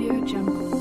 Audio Jungle.